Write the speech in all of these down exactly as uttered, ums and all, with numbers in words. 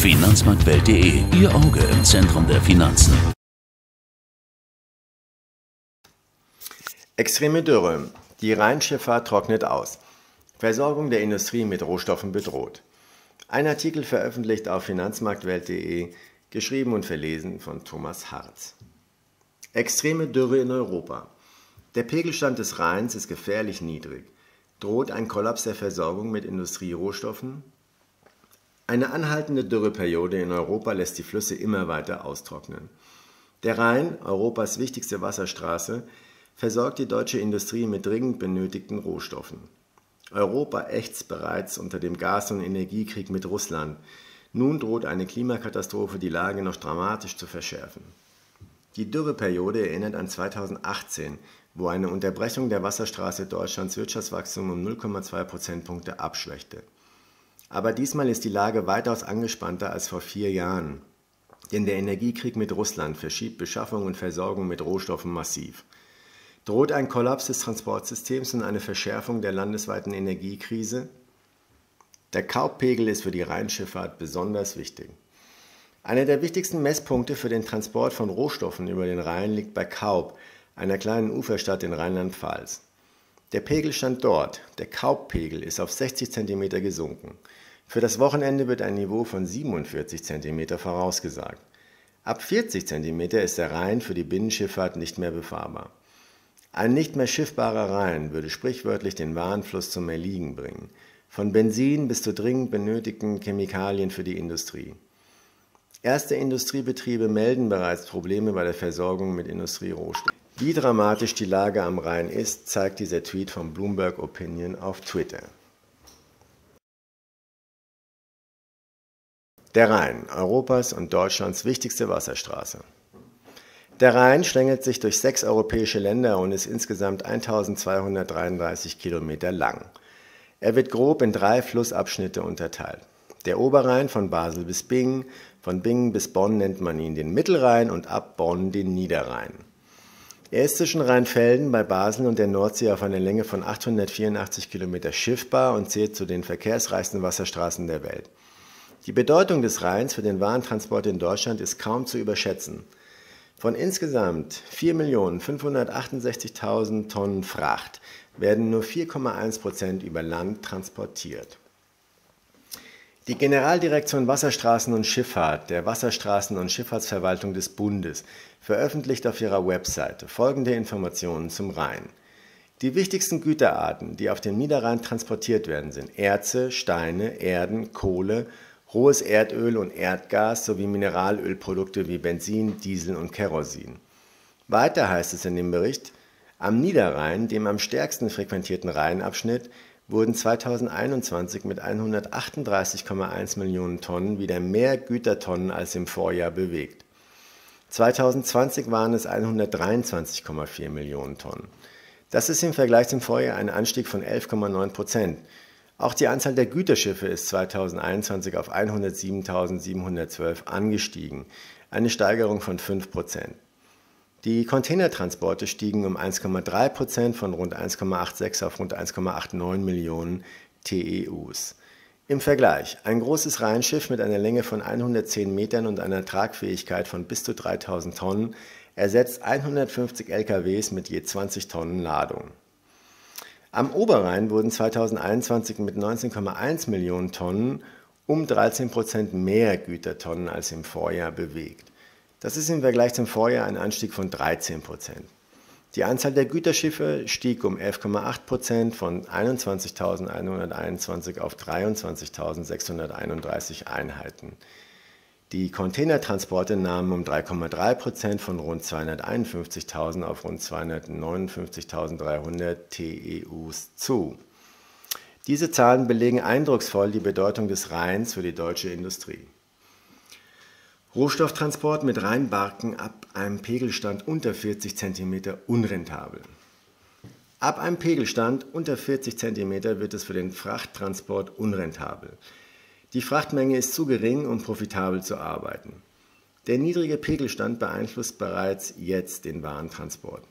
Finanzmarktwelt.de, Ihr Auge im Zentrum der Finanzen. Extreme Dürre. Die Rhein-Schifffahrt trocknet aus. Versorgung der Industrie mit Rohstoffen bedroht. Ein Artikel veröffentlicht auf Finanzmarktwelt.de, geschrieben und verlesen von Thomas Harz. Extreme Dürre in Europa. Der Pegelstand des Rheins ist gefährlich niedrig. Droht ein Kollaps der Versorgung mit Industrierohstoffen? Eine anhaltende Dürreperiode in Europa lässt die Flüsse immer weiter austrocknen. Der Rhein, Europas wichtigste Wasserstraße, versorgt die deutsche Industrie mit dringend benötigten Rohstoffen. Europa ächzt bereits unter dem Gas- und Energiekrieg mit Russland. Nun droht eine Klimakatastrophe, die Lage noch dramatisch zu verschärfen. Die Dürreperiode erinnert an zweitausendachtzehn, wo eine Unterbrechung der Wasserstraße Deutschlands Wirtschaftswachstum um null Komma zwei Prozentpunkte abschwächte. Aber diesmal ist die Lage weitaus angespannter als vor vier Jahren, denn der Energiekrieg mit Russland verschiebt Beschaffung und Versorgung mit Rohstoffen massiv. Droht ein Kollaps des Transportsystems und eine Verschärfung der landesweiten Energiekrise? Der Kaubpegel ist für die Rheinschifffahrt besonders wichtig. Einer der wichtigsten Messpunkte für den Transport von Rohstoffen über den Rhein liegt bei Kaub, einer kleinen Uferstadt in Rheinland-Pfalz. Der Pegel stand dort, der Kaubpegel ist auf sechzig Zentimeter gesunken. Für das Wochenende wird ein Niveau von siebenundvierzig Zentimeter vorausgesagt. Ab vierzig Zentimeter ist der Rhein für die Binnenschifffahrt nicht mehr befahrbar. Ein nicht mehr schiffbarer Rhein würde sprichwörtlich den Warenfluss zum Erliegen bringen. Von Benzin bis zu dringend benötigten Chemikalien für die Industrie. Erste Industriebetriebe melden bereits Probleme bei der Versorgung mit Industrierohstoffen. Wie dramatisch die Lage am Rhein ist, zeigt dieser Tweet von Bloomberg Opinion auf Twitter. Der Rhein, Europas und Deutschlands wichtigste Wasserstraße. Der Rhein schlängelt sich durch sechs europäische Länder und ist insgesamt eintausendzweihundertdreiunddreißig Kilometer lang. Er wird grob in drei Flussabschnitte unterteilt. Der Oberrhein von Basel bis Bingen, von Bingen bis Bonn nennt man ihn den Mittelrhein und ab Bonn den Niederrhein. Er ist zwischen Rheinfelden bei Basel und der Nordsee auf einer Länge von achthundertvierundachtzig Kilometer schiffbar und zählt zu den verkehrsreichsten Wasserstraßen der Welt. Die Bedeutung des Rheins für den Warentransport in Deutschland ist kaum zu überschätzen. Von insgesamt vier Millionen fünfhundertachtundsechzigtausend Tonnen Fracht werden nur vier Komma eins Prozent über Land transportiert. Die Generaldirektion Wasserstraßen und Schifffahrt der Wasserstraßen- und Schifffahrtsverwaltung des Bundes veröffentlicht auf ihrer Webseite folgende Informationen zum Rhein. Die wichtigsten Güterarten, die auf dem Niederrhein transportiert werden, sind Erze, Steine, Erden, Kohle, rohes Erdöl und Erdgas sowie Mineralölprodukte wie Benzin, Diesel und Kerosin. Weiter heißt es in dem Bericht, am Niederrhein, dem am stärksten frequentierten Rheinabschnitt, wurden zweitausendeinundzwanzig mit hundertachtunddreißig Komma eins Millionen Tonnen wieder mehr Gütertonnen als im Vorjahr bewegt. zweitausendzwanzig waren es hundertdreiundzwanzig Komma vier Millionen Tonnen. Das ist im Vergleich zum Vorjahr ein Anstieg von elf Komma neun Prozent. Auch die Anzahl der Güterschiffe ist zweitausendeinundzwanzig auf hundertsiebentausendsiebenhundertzwölf angestiegen, eine Steigerung von fünf Prozent. Die Containertransporte stiegen um eins Komma drei Prozent von rund eins Komma sechsundachtzig auf rund eins Komma neunundachtzig Millionen T E Us. Im Vergleich, ein großes Rheinschiff mit einer Länge von hundertzehn Metern und einer Tragfähigkeit von bis zu dreitausend Tonnen ersetzt hundertfünfzig L K Ws mit je zwanzig Tonnen Ladung. Am Oberrhein wurden zweitausendeinundzwanzig mit neunzehn Komma eins Millionen Tonnen um dreizehn Prozent mehr Gütertonnen als im Vorjahr bewegt. Das ist im Vergleich zum Vorjahr ein Anstieg von dreizehn Prozent. Die Anzahl der Güterschiffe stieg um elf Komma acht Prozent von einundzwanzigtausendeinhunderteinundzwanzig auf dreiundzwanzigtausendsechshunderteinunddreißig Einheiten. Die Containertransporte nahmen um drei Komma drei Prozent von rund zweihunderteinundfünfzigtausend auf rund zweihundertneunundfünfzigtausenddreihundert T E Us zu. Diese Zahlen belegen eindrucksvoll die Bedeutung des Rheins für die deutsche Industrie. Rohstofftransport mit Rheinbarken ab einem Pegelstand unter vierzig Zentimeter unrentabel. Ab einem Pegelstand unter vierzig Zentimeter wird es für den Frachttransport unrentabel. Die Frachtmenge ist zu gering, um profitabel zu arbeiten. Der niedrige Pegelstand beeinflusst bereits jetzt den Warentransport.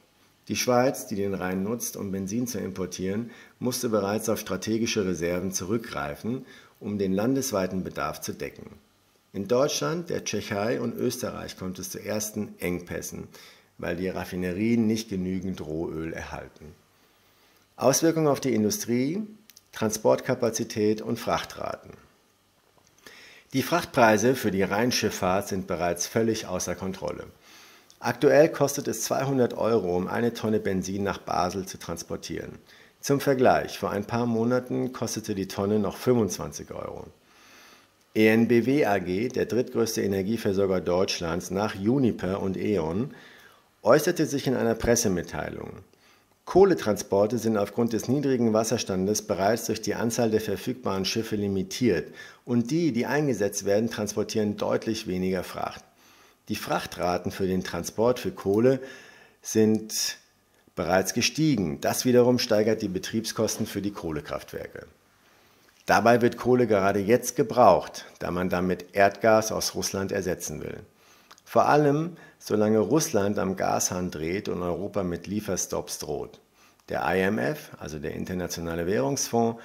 Die Schweiz, die den Rhein nutzt, um Benzin zu importieren, musste bereits auf strategische Reserven zurückgreifen, um den landesweiten Bedarf zu decken. In Deutschland, der Tschechei und Österreich kommt es zu ersten Engpässen, weil die Raffinerien nicht genügend Rohöl erhalten. Auswirkungen auf die Industrie, Transportkapazität und Frachtraten. Die Frachtpreise für die Rheinschifffahrt sind bereits völlig außer Kontrolle. Aktuell kostet es zweihundert Euro, um eine Tonne Benzin nach Basel zu transportieren. Zum Vergleich, vor ein paar Monaten kostete die Tonne noch fünfundzwanzig Euro. EnBW A G, der drittgrößte Energieversorger Deutschlands nach Uniper und E.ON, äußerte sich in einer Pressemitteilung. Kohletransporte sind aufgrund des niedrigen Wasserstandes bereits durch die Anzahl der verfügbaren Schiffe limitiert und die, die eingesetzt werden, transportieren deutlich weniger Fracht. Die Frachtraten für den Transport für Kohle sind bereits gestiegen. Das wiederum steigert die Betriebskosten für die Kohlekraftwerke. Dabei wird Kohle gerade jetzt gebraucht, da man damit Erdgas aus Russland ersetzen will. Vor allem, solange Russland am Gashahn dreht und Europa mit Lieferstops droht. Der I M F, also der Internationale Währungsfonds,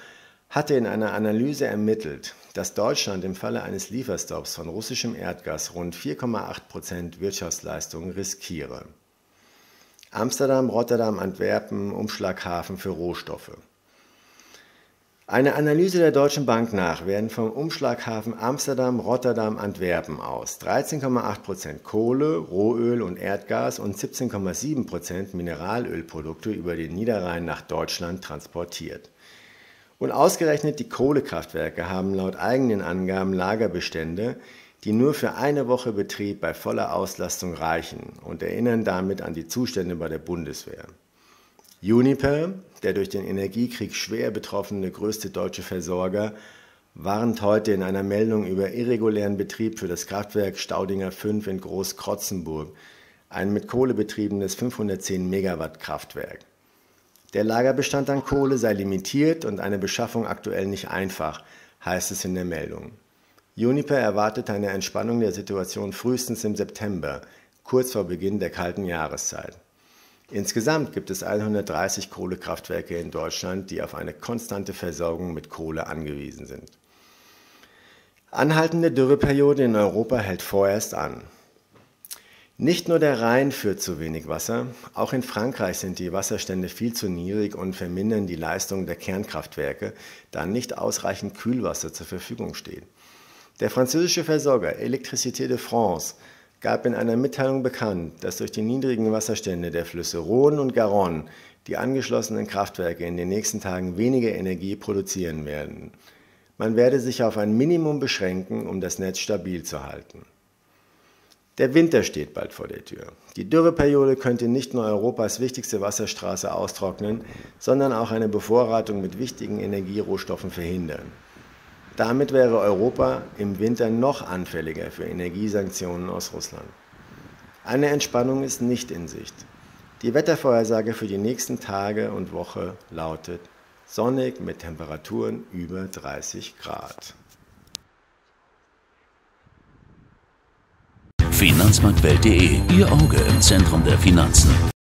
hatte in einer Analyse ermittelt, dass Deutschland im Falle eines Lieferstops von russischem Erdgas rund vier Komma acht Prozent Wirtschaftsleistung riskiere. Amsterdam-Rotterdam-Antwerpen, Umschlaghafen für Rohstoffe. Eine Analyse der Deutschen Bank nach werden vom Umschlaghafen Amsterdam-Rotterdam-Antwerpen aus dreizehn Komma acht Prozent Kohle, Rohöl und Erdgas und siebzehn Komma sieben Prozent Mineralölprodukte über den Niederrhein nach Deutschland transportiert. Und ausgerechnet die Kohlekraftwerke haben laut eigenen Angaben Lagerbestände, die nur für eine Woche Betrieb bei voller Auslastung reichen und erinnern damit an die Zustände bei der Bundeswehr. Uniper, der durch den Energiekrieg schwer betroffene größte deutsche Versorger, warnt heute in einer Meldung über irregulären Betrieb für das Kraftwerk Staudinger fünf in Großkrotzenburg, ein mit Kohle betriebenes fünfhundertzehn Megawatt Kraftwerk. Der Lagerbestand an Kohle sei limitiert und eine Beschaffung aktuell nicht einfach, heißt es in der Meldung. Uniper erwartet eine Entspannung der Situation frühestens im September, kurz vor Beginn der kalten Jahreszeit. Insgesamt gibt es hundertdreißig Kohlekraftwerke in Deutschland, die auf eine konstante Versorgung mit Kohle angewiesen sind. Anhaltende Dürreperiode in Europa hält vorerst an. Nicht nur der Rhein führt zu wenig Wasser, auch in Frankreich sind die Wasserstände viel zu niedrig und vermindern die Leistung der Kernkraftwerke, da nicht ausreichend Kühlwasser zur Verfügung steht. Der französische Versorger Électricité de France gab in einer Mitteilung bekannt, dass durch die niedrigen Wasserstände der Flüsse Rhône und Garonne die angeschlossenen Kraftwerke in den nächsten Tagen weniger Energie produzieren werden. Man werde sich auf ein Minimum beschränken, um das Netz stabil zu halten. Der Winter steht bald vor der Tür. Die Dürreperiode könnte nicht nur Europas wichtigste Wasserstraße austrocknen, sondern auch eine Bevorratung mit wichtigen Energierohstoffen verhindern. Damit wäre Europa im Winter noch anfälliger für Energiesanktionen aus Russland. Eine Entspannung ist nicht in Sicht. Die Wettervorhersage für die nächsten Tage und Woche lautet sonnig mit Temperaturen über dreißig Grad. Finanzmarktwelt.de, Ihr Auge im Zentrum der Finanzen.